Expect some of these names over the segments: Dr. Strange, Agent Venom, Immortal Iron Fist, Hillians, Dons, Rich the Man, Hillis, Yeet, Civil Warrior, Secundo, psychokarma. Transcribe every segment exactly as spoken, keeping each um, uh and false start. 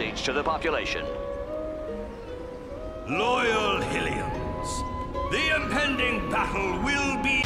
message to the population. Loyal Hillians, the impending battle will be...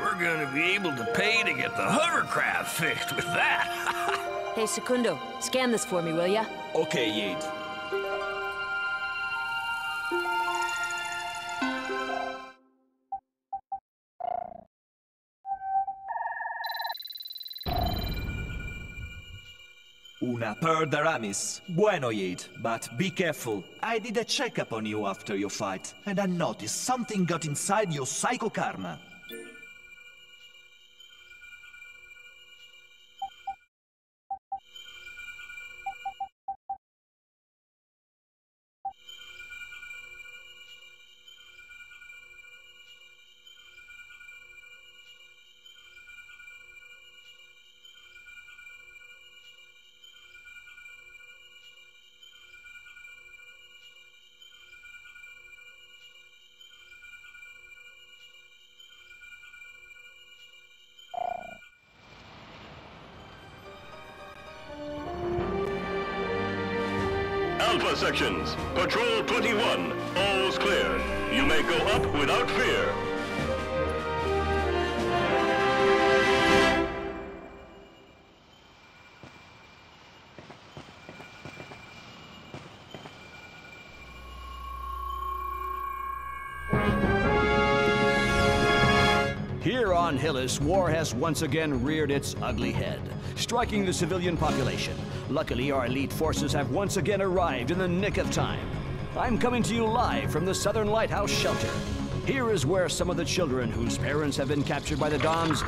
We're gonna be able to pay to get the hovercraft fixed with that. Hey, Secundo, scan this for me, will ya? Okay, Yeet. Una per daramis. Bueno, Yeet, but be careful. I did a checkup on you after your fight, and I noticed something got inside your psychokarma. Alpha sections, patrol twenty-one, all's clear. You may go up without fear. Here on Hillis, war has once again reared its ugly head, striking the civilian population. Luckily, our elite forces have once again arrived in the nick of time. I'm coming to you live from the Southern Lighthouse shelter. Here is where some of the children whose parents have been captured by the Dons...